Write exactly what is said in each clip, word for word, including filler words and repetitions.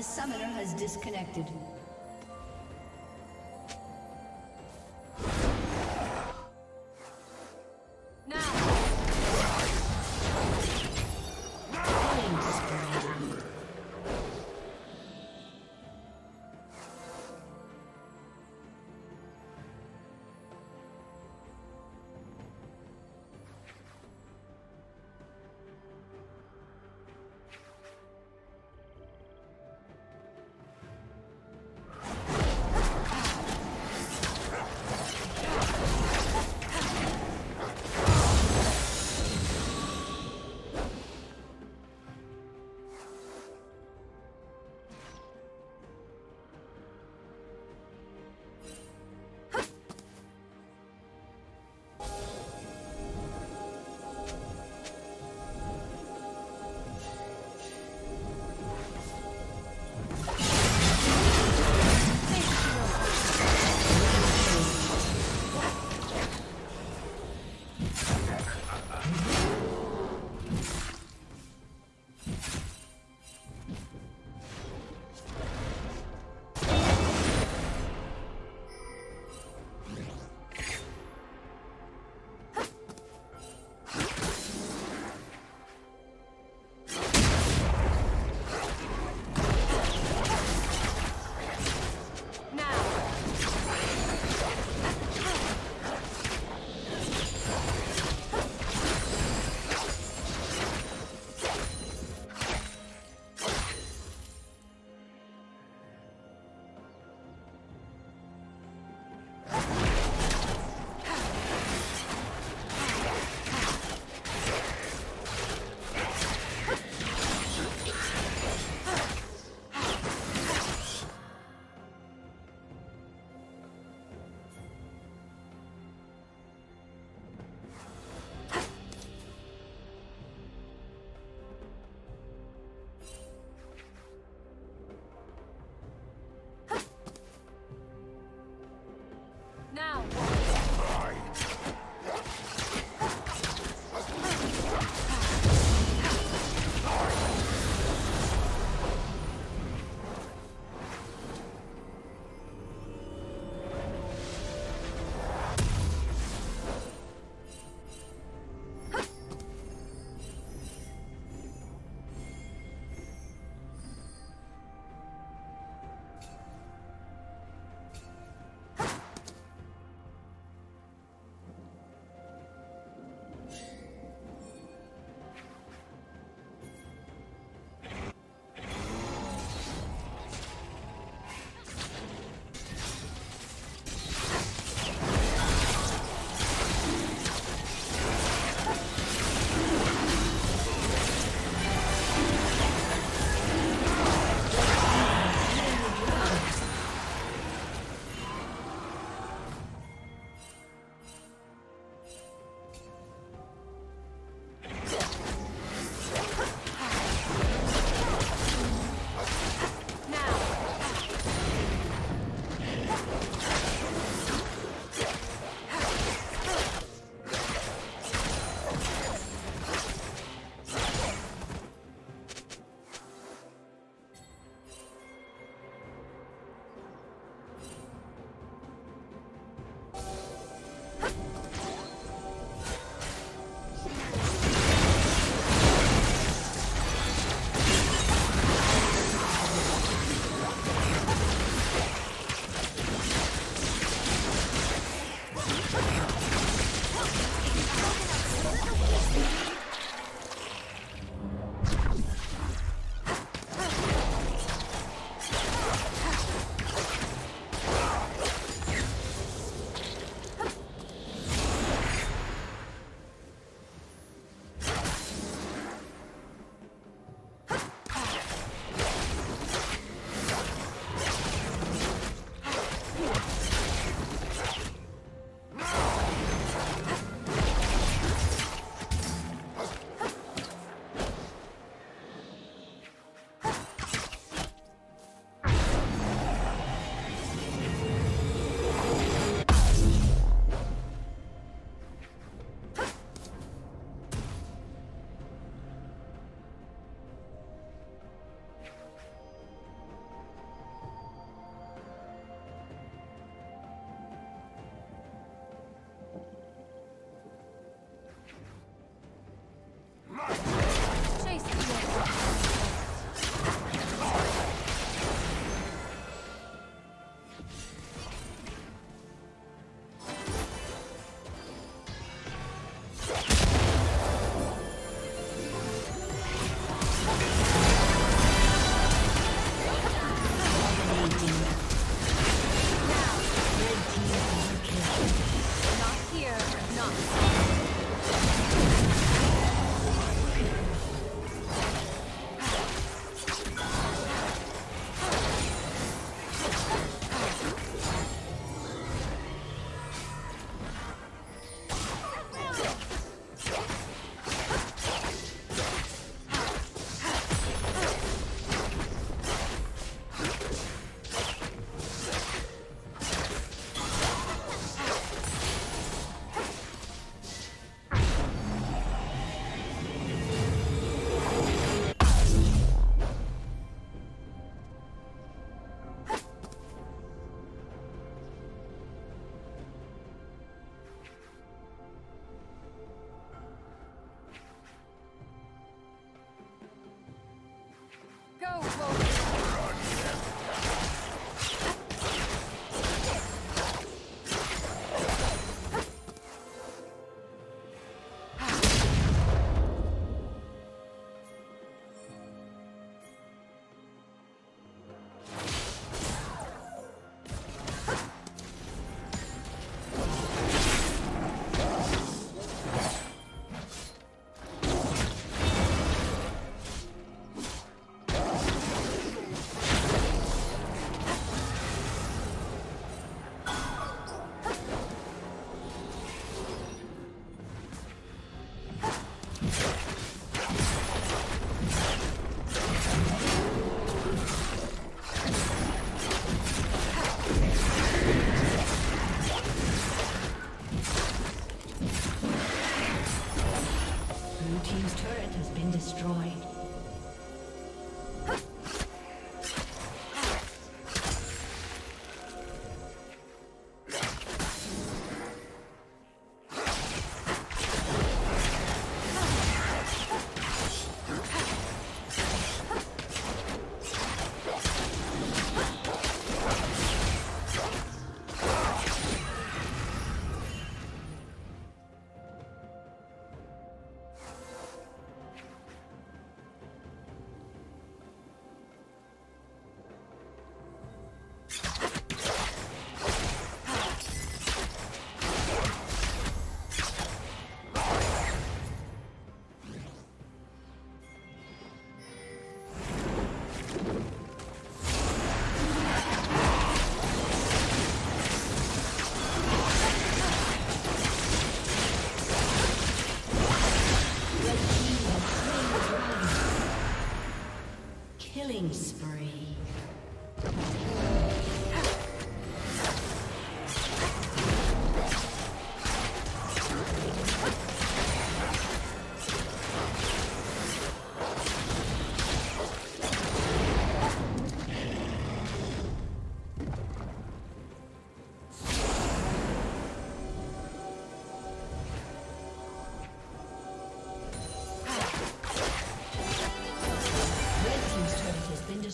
The summoner has disconnected.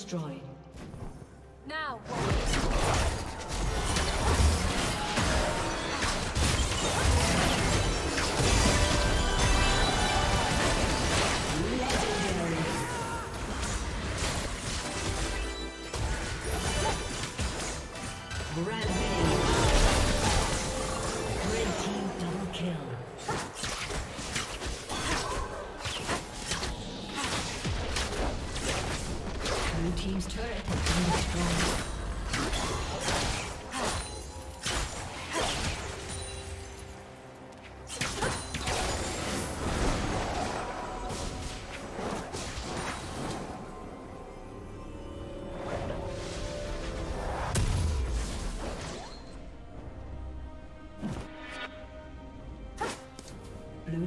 destroyed. Now, Blue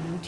Blue